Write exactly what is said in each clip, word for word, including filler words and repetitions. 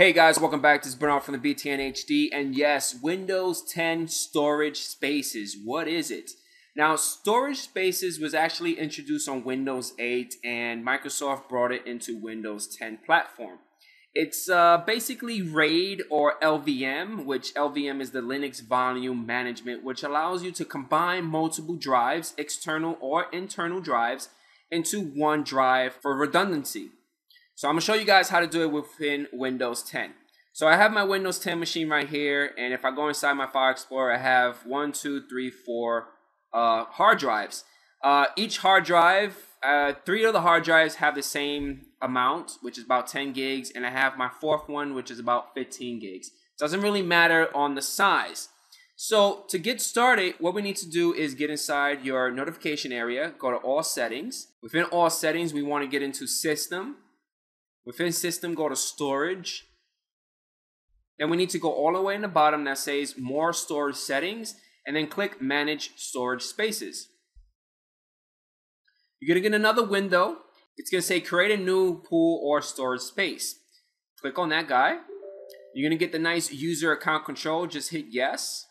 Hey guys, welcome back. This is Bernard from the B T N H D, and yes, Windows ten Storage Spaces. What is it? Now, Storage Spaces was actually introduced on Windows eight, and Microsoft brought it into Windows ten platform. It's uh, basically RAID or L V M, which L V M is the Linux Volume Management, which allows you to combine multiple drives, external or internal drives, into one drive for redundancy. So I'm going to show you guys how to do it within Windows ten. So I have my Windows ten machine right here, and if I go inside my File Explorer, I have one, two, three, four uh, hard drives. Uh, each hard drive, uh, three of the hard drives have the same amount, which is about ten gigs, and I have my fourth one, which is about fifteen gigs. Doesn't really matter on the size. So to get started, what we need to do is get inside your notification area, go to All Settings. Within All Settings, we want to get into System. Within System, go to Storage. Then we need to go all the way in the bottom that says More Storage Settings, and then click Manage Storage Spaces. You're going to get another window. It's going to say Create a New Pool or Storage Space. Click on that guy. You're going to get the nice user account control. Just hit Yes.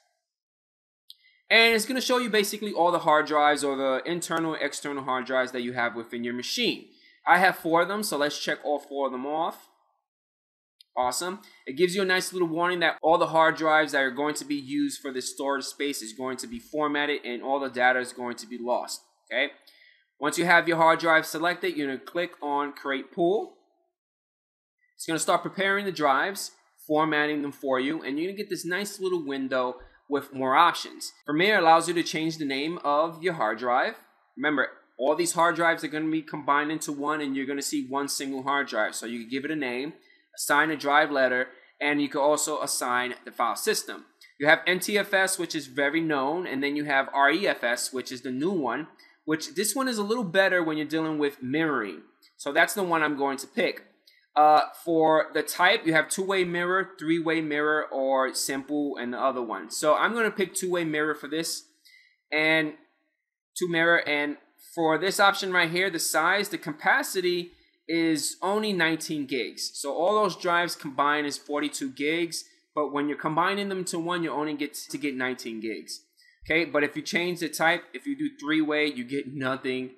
And it's going to show you basically all the hard drives, or the internal, external hard drives that you have within your machine. I have four of them, so let's check all four of them off. Awesome. It gives you a nice little warning that all the hard drives that are going to be used for this storage space is going to be formatted, and all the data is going to be lost. Okay. Once you have your hard drive selected, you're going to click on Create Pool. It's going to start preparing the drives, formatting them for you, and you're going to get this nice little window with more options. From here, it allows you to change the name of your hard drive. Remember, all these hard drives are going to be combined into one, and you're going to see one single hard drive. So you can give it a name, assign a drive letter, and you can also assign the file system. You have N T F S, which is very known, and then you have R E F S, which is the new one, which this one is a little better when you're dealing with mirroring. So that's the one I'm going to pick. Uh, for the type, you have two-way mirror, three-way mirror, or simple, and the other one. So I'm going to pick two-way mirror for this, and two mirror, and for this option right here, the size, the capacity is only nineteen gigs. So all those drives combined is forty-two gigs, but when you're combining them to one, you only get to get nineteen gigs. Okay, but if you change the type, if you do three-way, you get nothing.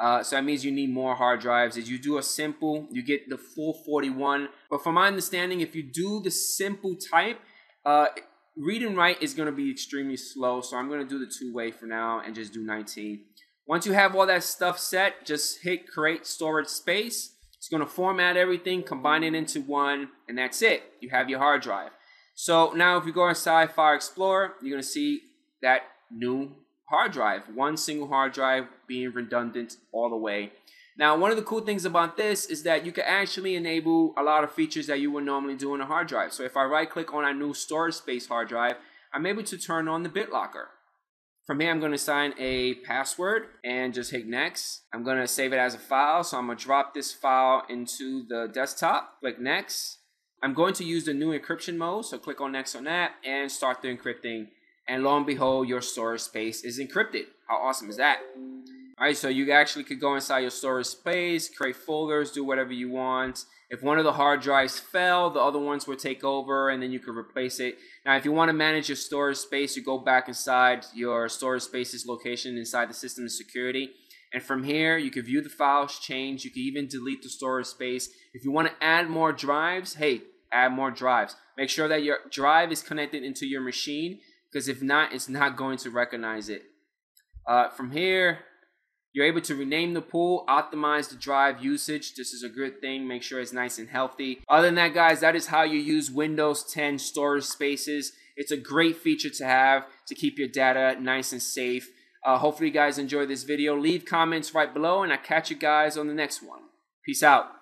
Uh, so that means you need more hard drives. If you do a simple, you get the full forty-one. But from my understanding, if you do the simple type, uh, read and write is going to be extremely slow. So I'm going to do the two-way for now and just do nineteen. Once you have all that stuff set, just hit Create Storage Space. It's going to format everything, combine it into one, and that's it. You have your hard drive. So now if you go inside File Explorer, you're going to see that new hard drive, one single hard drive being redundant all the way. Now, one of the cool things about this is that you can actually enable a lot of features that you would normally do in a hard drive. So if I right-click on our new storage space hard drive, I'm able to turn on the BitLocker. From here, I'm going to assign a password and just hit Next. I'm going to save it as a file, so I'm going to drop this file into the desktop. Click Next. I'm going to use the new encryption mode, so click on Next on that and start the encrypting. And lo and behold, your storage space is encrypted. How awesome is that? All right, so you actually could go inside your storage space, create folders, do whatever you want. If one of the hard drives fell, the other ones will take over, and then you can replace it. Now, if you want to manage your storage space, you go back inside your storage space's location inside the system and security. And from here, you can view the files, change. You can even delete the storage space. If you want to add more drives, hey, add more drives. Make sure that your drive is connected into your machine, because if not, it's not going to recognize it. Uh, from here, you're able to rename the pool, optimize the drive usage. This is a good thing. Make sure it's nice and healthy. Other than that, guys, that is how you use Windows ten storage spaces. It's a great feature to have to keep your data nice and safe. Uh, hopefully, you guys enjoyed this video. Leave comments right below, and I'll catch you guys on the next one. Peace out.